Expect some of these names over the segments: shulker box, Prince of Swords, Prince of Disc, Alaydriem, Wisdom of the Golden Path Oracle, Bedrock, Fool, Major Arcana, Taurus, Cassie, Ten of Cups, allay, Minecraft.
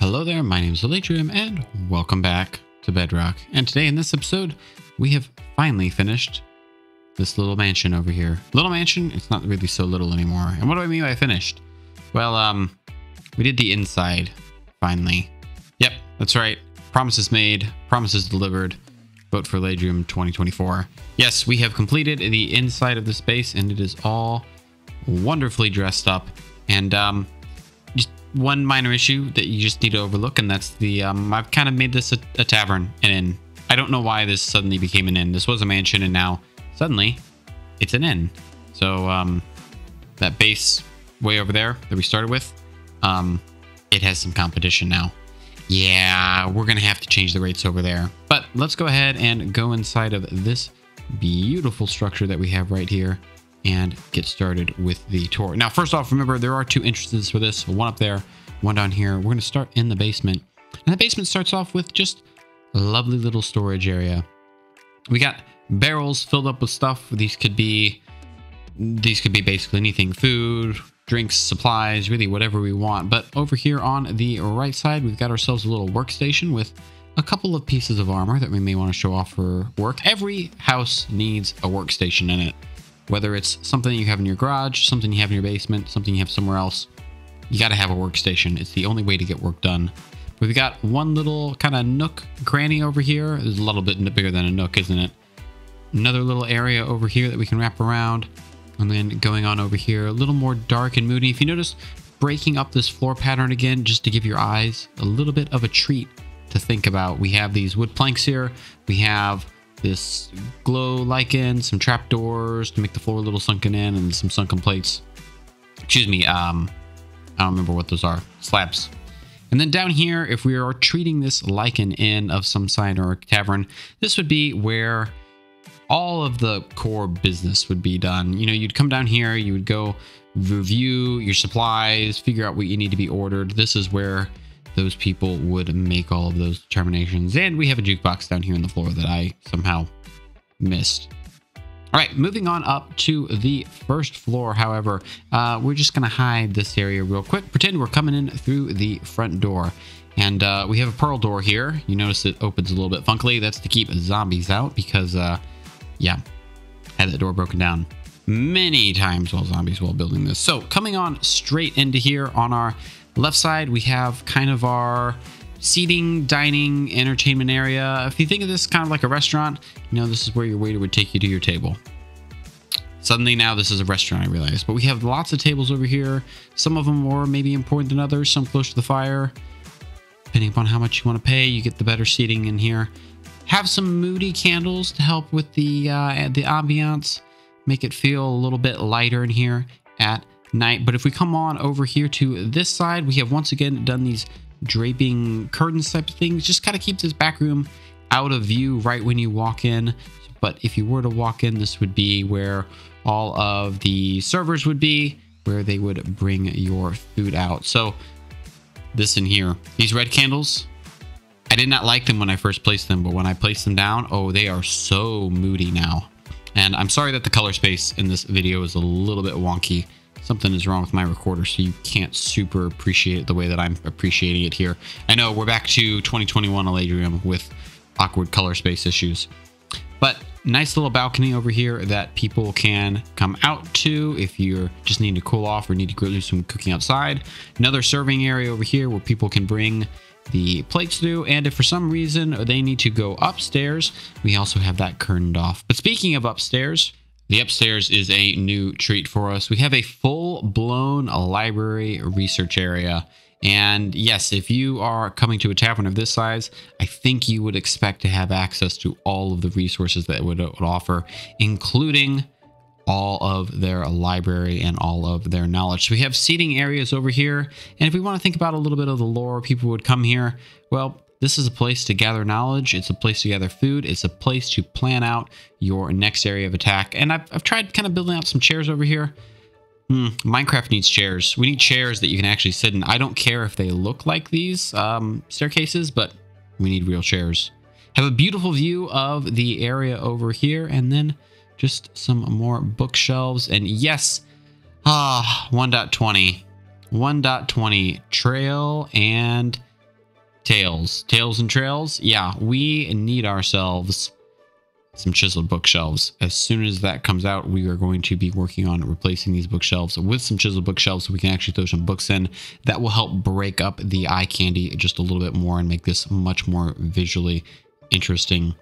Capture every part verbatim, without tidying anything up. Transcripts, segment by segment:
Hello there, my name is Alaydriem, and welcome back to Bedrock. And today in this episode, we have finally finished this little mansion over here. Little mansion, it's not really so little anymore. And what do I mean by finished? Well, um, we did the inside, finally. Yep, that's right. Promises made, promises delivered. Vote for Alaydriem twenty twenty-four. Yes, we have completed the inside of the space, and it is all wonderfully dressed up. And, um... one minor issue that you just need to overlook, and that's the um I've kind of made this a, a tavern, an inn. I don't know why this suddenly became an inn. This was a mansion, and now suddenly it's an inn. So um that base way over there that we started with, um it has some competition now. Yeah, we're gonna have to change the rates over there. But let's go ahead and go inside of this beautiful structure that we have right here and get started with the tour. Now, first off, remember, there are two entrances for this, one up there, one down here. We're going to start in the basement. And the basement starts off with just a lovely little storage area. We got barrels filled up with stuff. These could be, these could be basically anything, food, drinks, supplies, really whatever we want. But over here on the right side, we've got ourselves a little workstation with a couple of pieces of armor that we may want to show off for work. Every house needs a workstation in it. Whether it's something you have in your garage, something you have in your basement, something you have somewhere else, you got to have a workstation. It's the only way to get work done. We've got one little kind of nook cranny over here. It's a little bit bigger than a nook, isn't it? Another little area over here that we can wrap around. And then going on over here, a little more dark and moody. If you notice, breaking up this floor pattern again, just to give your eyes a little bit of a treat to think about. We have these wood planks here. We have this glow lichen, some trapdoors to make the floor a little sunken in, and some sunken plates. Excuse me, um, I don't remember what those are. Slabs. And then down here, if we are treating this like an inn of some sign or a tavern, this would be where all of the core business would be done. You know, you'd come down here, you would go review your supplies, figure out what you need to be ordered. This is where those people would make all of those determinations. And we have a jukebox down here on the floor that I somehow missed. All right, moving on up to the first floor, however, uh, we're just gonna hide this area real quick. Pretend we're coming in through the front door. And uh, we have a pearl door here. You notice it opens a little bit funkily. That's to keep zombies out because, uh, yeah, had that door broken down many times while zombies while building this. So coming on straight into here on our left side, we have kind of our seating, dining, entertainment area. If you think of this kind of like a restaurant, you know, this is where your waiter would take you to your table. Suddenly now this is a restaurant, I realize. But we have lots of tables over here. Some of them more maybe important than others, some close to the fire. Depending upon how much you want to pay, you get the better seating in here. Have some moody candles to help with the, uh, the ambiance. Make it feel a little bit lighter in here at night. But if we come on over here to this side, we have once again done these draping curtains type of things. Just kind of keep this back room out of view right when you walk in. But if you were to walk in, this would be where all of the servers would be, where they would bring your food out. So this in here, these red candles, I did not like them when I first placed them, but when I placed them down, oh, they are so moody now. And I'm sorry that the color space in this video is a little bit wonky. Something is wrong with my recorder, so you can't super appreciate it the way that I'm appreciating it here. I know we're back to twenty twenty-one Alaydriem with awkward color space issues. But nice little balcony over here that people can come out to if you're just needing to cool off or need to go do some cooking outside. Another serving area over here where people can bring the plates through. And if for some reason they need to go upstairs, we also have that curtained off. But speaking of upstairs, the upstairs is a new treat for us. We have a full-blown library research area. And yes, if you are coming to a tavern of this size, I think you would expect to have access to all of the resources that it would, would offer, including all of their library and all of their knowledge. So we have seating areas over here. And if we want to think about a little bit of the lore, people would come here. Well, this is a place to gather knowledge. It's a place to gather food. It's a place to plan out your next area of attack. And I've, I've tried kind of building out some chairs over here. Hmm, Minecraft needs chairs. We need chairs that you can actually sit in. I don't care if they look like these um, staircases, but we need real chairs. Have a beautiful view of the area over here. And then just some more bookshelves. And yes, ah, one point twenty. one point twenty trail and Tails. Tails and trails? Yeah, we need ourselves some chiseled bookshelves. As soon as that comes out, we are going to be working on replacing these bookshelves with some chiseled bookshelves so we can actually throw some books in. That will help break up the eye candy just a little bit more and make this much more visually interesting.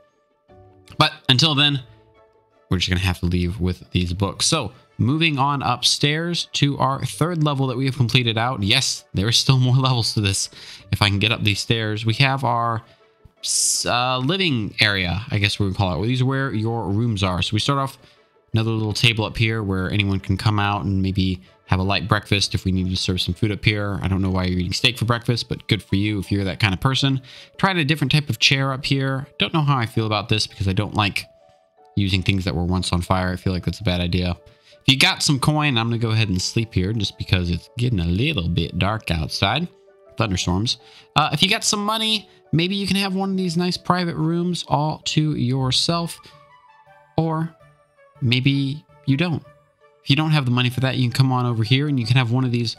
But until then, we're just going to have to leave with these books. So moving on upstairs to our third level that we have completed out. Yes, there are still more levels to this. If I can get up these stairs, we have our uh, living area, I guess we would call it. Well, these are where your rooms are. So we start off another little table up here where anyone can come out and maybe have a light breakfast if we need to serve some food up here. I don't know why you're eating steak for breakfast, but good for you if you're that kind of person. Tried a different type of chair up here. Don't know how I feel about this because I don't like using things that were once on fire. I feel like that's a bad idea. If you got some coin, I'm going to go ahead and sleep here just because it's getting a little bit dark outside. Thunderstorms. Uh, if you got some money, maybe you can have one of these nice private rooms all to yourself. Or maybe you don't. If you don't have the money for that, you can come on over here and you can have one of these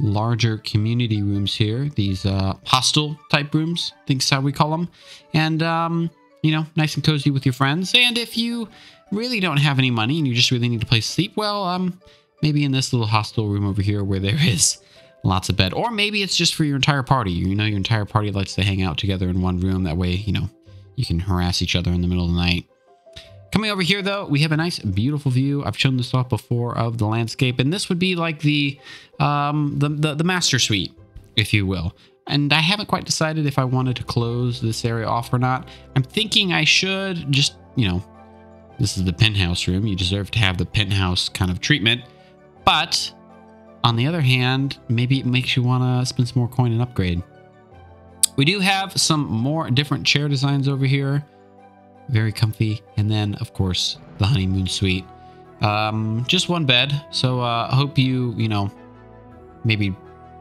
larger community rooms here. These uh, hostel type rooms, I think is how we call them. And, um, you know, nice and cozy with your friends. And if you really don't have any money and you just really need a place to sleep, well, um, maybe in this little hostel room over here where there is lots of bed. Or maybe it's just for your entire party. You know, your entire party likes to hang out together in one room. That way, you know, you can harass each other in the middle of the night. Coming over here, though, we have a nice, beautiful view. I've shown this off before of the landscape. And this would be like the, um, the, the, the master suite, if you will. And I haven't quite decided if I wanted to close this area off or not. I'm thinking I should just, you know, this is the penthouse room. You deserve to have the penthouse kind of treatment. But on the other hand, maybe it makes you want to spend some more coin and upgrade. We do have some more different chair designs over here. Very comfy. And then, of course, the honeymoon suite. Um, just one bed. So I uh, hope you, you know, maybe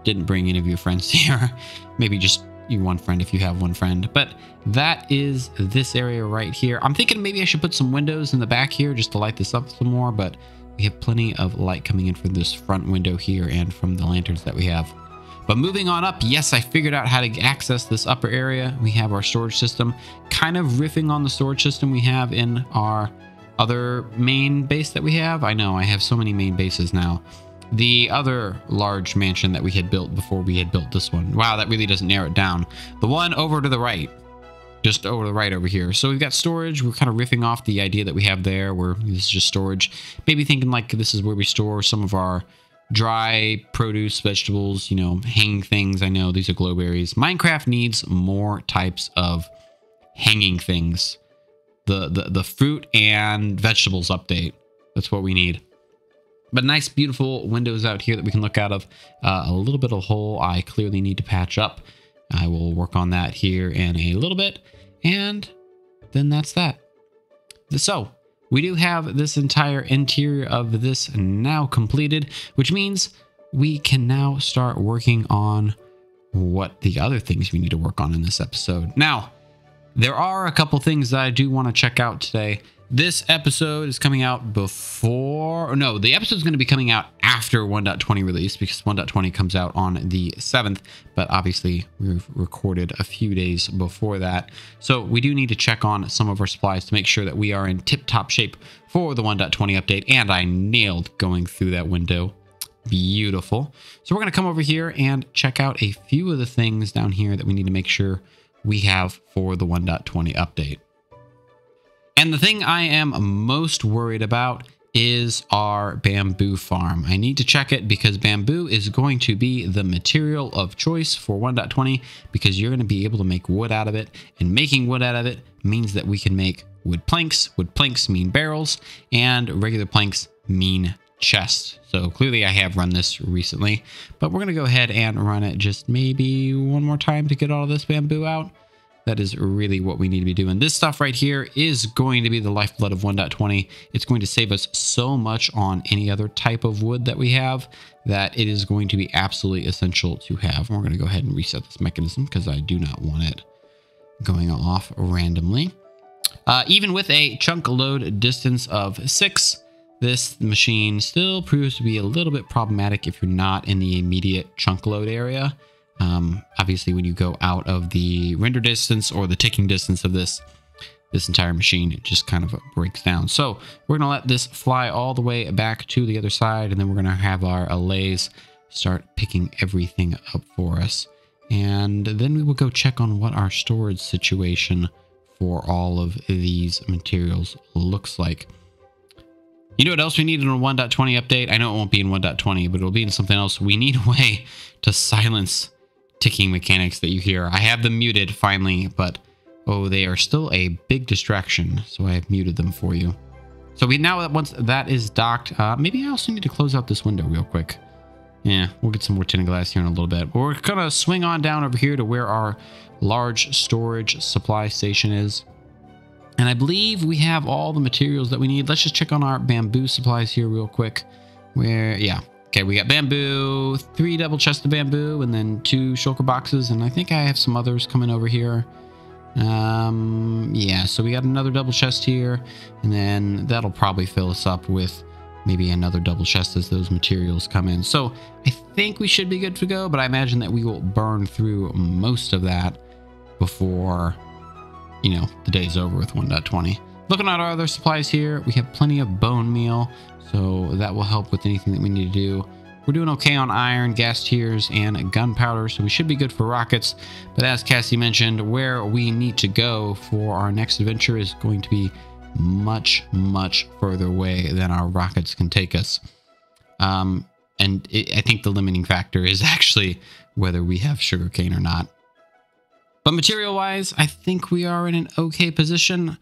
didn't bring any of your friends here. Maybe just you one friend if you have one friend. But that is this area right here. I'm thinking maybe I should put some windows in the back here just to light this up some more, but we have plenty of light coming in from this front window here and from the lanterns that we have. But moving on up, yes, I figured out how to access this upper area. We have our storage system, kind of riffing on the storage system we have in our other main base that we have. I know I have so many main bases now. The other large mansion that we had built before we had built this one. Wow, that really doesn't narrow it down. The one over to the right. Just over to the right over here. So we've got storage. We're kind of riffing off the idea that we have there where this is just storage. Maybe thinking like this is where we store some of our dry produce, vegetables, you know, hang things. I know these are glowberries. Minecraft needs more types of hanging things. The, the, the fruit and vegetables update. That's what we need. But nice, beautiful windows out here that we can look out of. Uh, a little bit of a hole I clearly need to patch up. I will work on that here in a little bit. And then that's that. So we do have this entire interior of this now completed, which means we can now start working on what the other things we need to work on in this episode. Now, there are a couple things that I do want to check out today. This episode is coming out before, no, the episode is going to be coming out after one point twenty release because one point twenty comes out on the seventh, but obviously we've recorded a few days before that. So we do need to check on some of our supplies to make sure that we are in tip-top shape for the one point twenty update, and I nailed going through that window. Beautiful. So we're going to come over here and check out a few of the things down here that we need to make sure we have for the one point twenty update. And the thing I am most worried about is our bamboo farm. I need to check it because bamboo is going to be the material of choice for one point twenty because you're going to be able to make wood out of it. And making wood out of it means that we can make wood planks. Wood planks mean barrels, and regular planks mean chests. So clearly I have run this recently, but we're going to go ahead and run it just maybe one more time to get all of this bamboo out. That is really what we need to be doing. This stuff right here is going to be the lifeblood of one point twenty. It's going to save us so much on any other type of wood that we have that it is going to be absolutely essential to have. And we're going to go ahead and reset this mechanism because I do not want it going off randomly. Uh, even with a chunk load distance of six, this machine still proves to be a little bit problematic if you're not in the immediate chunk load area. Um, obviously, when you go out of the render distance or the ticking distance of this, this entire machine, it just kind of breaks down. So we're going to let this fly all the way back to the other side, and then we're going to have our allays start picking everything up for us. And then we will go check on what our storage situation for all of these materials looks like. You know what else we need in a one point twenty update? I know it won't be in one point twenty, but it'll be in something else. We need a way to silence ticking mechanics that you hear. I have them muted finally, but oh, they are still a big distraction, so I have muted them for you. So we now, once that is docked, uh, maybe I also need to close out this window real quick. Yeah, we'll get some more tinted glass here in a little bit. But we're going to swing on down over here to where our large storage supply station is. And I believe we have all the materials that we need. Let's just check on our bamboo supplies here real quick. Where, yeah. Okay, we got bamboo, three double chests of bamboo, and then two shulker boxes. And I think I have some others coming over here. Um, yeah, so we got another double chest here. And then that'll probably fill us up with maybe another double chest as those materials come in. So I think we should be good to go, but I imagine that we will burn through most of that before, you know, the day's over with one point twenty. Looking at our other supplies here, we have plenty of bone meal, so that will help with anything that we need to do. We're doing okay on iron, gas tiers, and gunpowder, so we should be good for rockets. But as Cassie mentioned, where we need to go for our next adventure is going to be much, much further away than our rockets can take us. Um, and it, I think the limiting factor is actually whether we have sugarcane or not. But material-wise, I think we are in an okay position.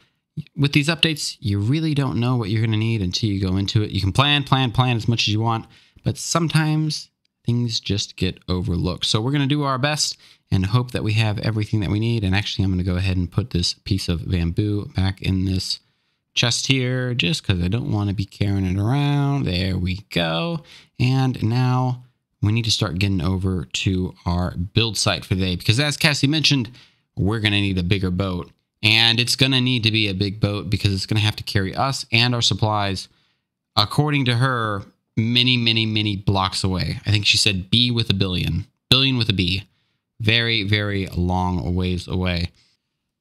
With these updates, you really don't know what you're going to need until you go into it. You can plan, plan, plan as much as you want, but sometimes things just get overlooked. So we're going to do our best and hope that we have everything that we need. And actually, I'm going to go ahead and put this piece of bamboo back in this chest here, just because I don't want to be carrying it around. There we go. And now we need to start getting over to our build site for the day, because as Cassie mentioned, we're going to need a bigger boat, and it's going to need to be a big boat because it's going to have to carry us and our supplies, according to her, many, many, many blocks away. I think she said B with a billion, billion with a B, very, very long ways away.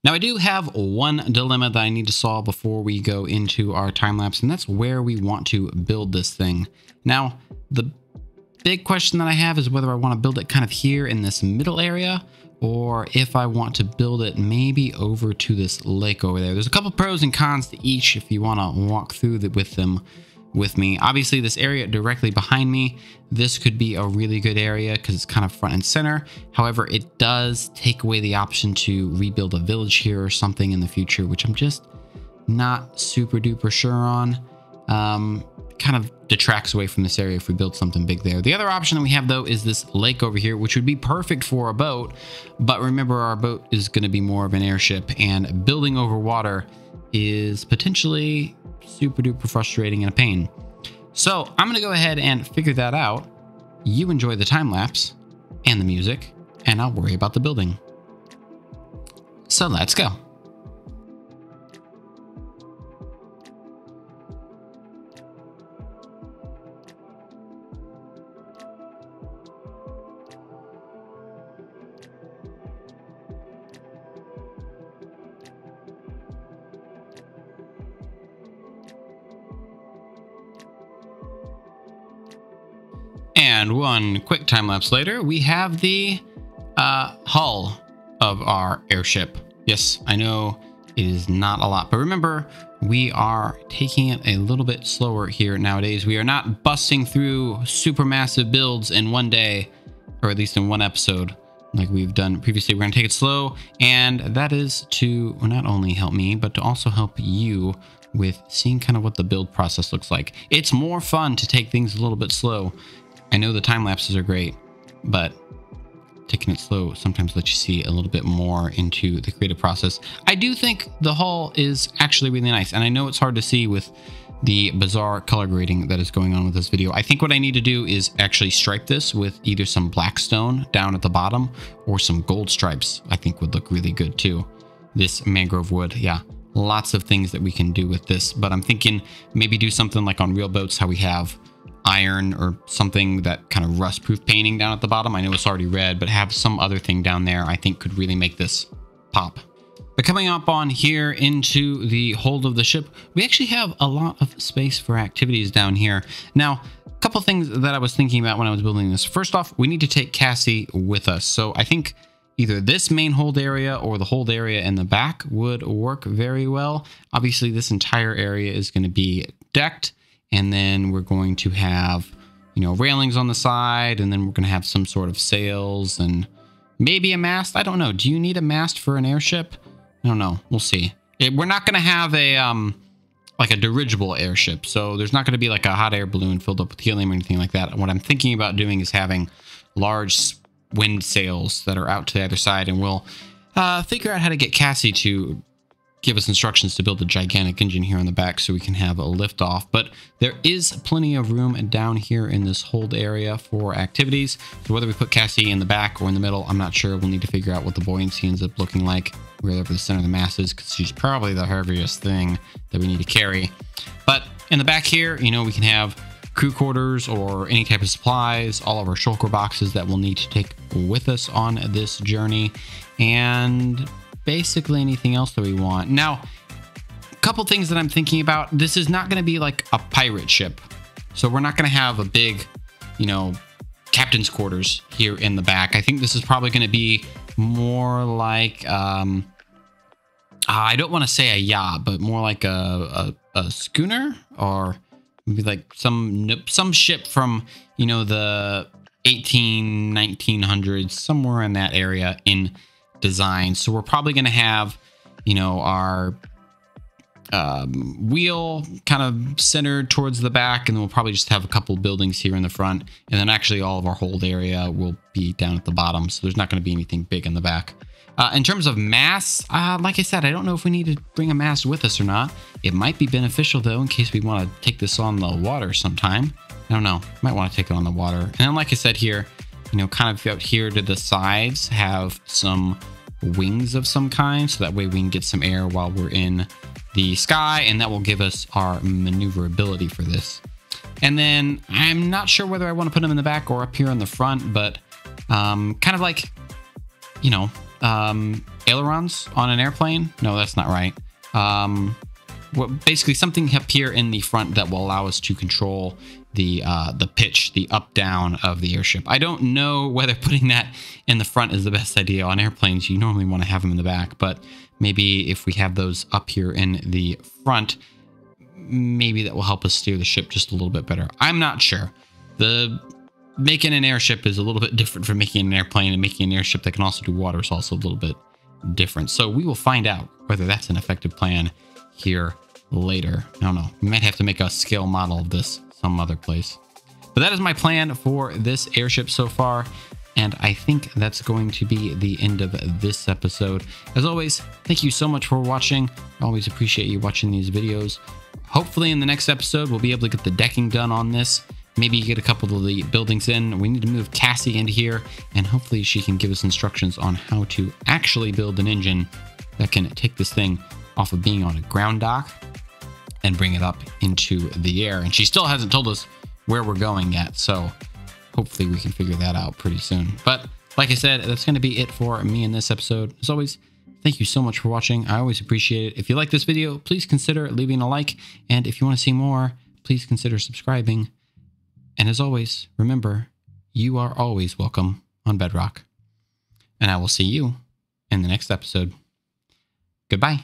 Now, I do have one dilemma that I need to solve before we go into our time lapse, and that's where we want to build this thing. Now, the big question that I have is whether I want to build it kind of here in this middle area, or if I want to build it maybe over to this lake over there. There's a couple pros and cons to each if you want to walk through the, with them with me. Obviously, this area directly behind me, this could be a really good area because it's kind of front and center. However, it does take away the option to rebuild a village here or something in the future, which I'm just not super duper sure on. Um, kind of detracts away from this area if we build something big there. The other option that we have, though, is this lake over here, which would be perfect for a boat. But remember, our boat is going to be more of an airship, and building over water is potentially super duper frustrating and a pain. So I'm going to go ahead and figure that out. You enjoy the time lapse and the music, and I'll worry about the building. So let's go. And one quick time lapse later, we have the uh, hull of our airship. Yes, I know it is not a lot, but remember, we are taking it a little bit slower here nowadays. We are not busting through super massive builds in one day, or at least in one episode, like we've done previously. We're going to take it slow, and that is to not only help me, but to also help you with seeing kind of what the build process looks like. It's more fun to take things a little bit slow. I know the time lapses are great, but taking it slow sometimes lets you see a little bit more into the creative process. I do think the hull is actually really nice, and I know it's hard to see with the bizarre color grading that is going on with this video. I think what I need to do is actually stripe this with either some black stone down at the bottom or some gold stripes. I think would look really good too. This mangrove wood, yeah. Lots of things that we can do with this, but I'm thinking maybe do something like on real boats, how we have iron or something, that kind of rust-proof painting down at the bottom. I know it's already red, but have some other thing down there I think could really make this pop. But coming up on here into the hold of the ship, we actually have a lot of space for activities down here. Now, a couple things that I was thinking about when I was building this. First off, we need to take Cassie with us. So I think either this main hold area or the hold area in the back would work very well. Obviously, this entire area is going to be decked, and then we're going to have, you know, railings on the side, and then we're going to have some sort of sails and maybe a mast. I don't know. Do you need a mast for an airship? I don't know. We'll see. It, we're not going to have a, um, like a dirigible airship. So there's not going to be like a hot air balloon filled up with helium or anything like that. What I'm thinking about doing is having large wind sails that are out to the other side, and we'll uh, figure out how to get Cassie to give us instructions to build a gigantic engine here on the back so we can have a lift off. But there is plenty of room down here in this hold area for activities. So whether we put Cassie in the back or in the middle, I'm not sure. We'll need to figure out what the buoyancy ends up looking like wherever the center of the mass is, because she's probably the heaviest thing that we need to carry. But in the back here, you know, we can have crew quarters or any type of supplies, all of our shulker boxes that we'll need to take with us on this journey, and basically anything else that we want. Now, a couple things that I'm thinking about. This is not going to be like a pirate ship, so we're not going to have a big, you know, captain's quarters here in the back. I think this is probably going to be more like, um, I don't want to say a yacht, but more like a, a, a schooner, or maybe like some some ship from, you know, the eighteen, nineteen hundreds, somewhere in that area in design. So we're probably going to have, you know, our um, wheel kind of centered towards the back, and then we'll probably just have a couple buildings here in the front, and then actually all of our hold area will be down at the bottom, so there's not going to be anything big in the back. Uh, in terms of mass, uh, like I said, I don't know if we need to bring a mast with us or not. It might be beneficial, though, in case we want to take this on the water sometime. I don't know. Might want to take it on the water. And then, like I said here, you know, kind of out here to the sides, have some wings of some kind, so that way we can get some air while we're in the sky, and that will give us our maneuverability for this. And then I'm not sure whether I want to put them in the back or up here in the front, but um, kind of like, you know, um, ailerons on an airplane. No, that's not right. Um, well, basically something up here in the front that will allow us to control the uh, the pitch, the up down of the airship. I don't know whether putting that in the front is the best idea. On airplanes, you normally want to have them in the back, but maybe if we have those up here in the front, maybe that will help us steer the ship just a little bit better. I'm not sure. The making an airship is a little bit different from making an airplane, and making an airship that can also do water is also a little bit different. So we will find out whether that's an effective plan here later. I don't know. We might have to make a scale model of this some other place. But that is my plan for this airship so far, and I think that's going to be the end of this episode. As always, thank you so much for watching. I always appreciate you watching these videos. Hopefully in the next episode we'll be able to get the decking done on this. Maybe you get a couple of the buildings in. We need to move Cassie into here, and hopefully she can give us instructions on how to actually build an engine that can take this thing off of being on a ground dock and bring it up into the air. And she still hasn't told us where we're going yet, so hopefully we can figure that out pretty soon. But like I said, that's going to be it for me in this episode. As always, thank you so much for watching. I always appreciate it. If you like this video, please consider leaving a like, and if you want to see more, please consider subscribing. And as always, remember, you are always welcome on Bedrock, and I will see you in the next episode. Goodbye.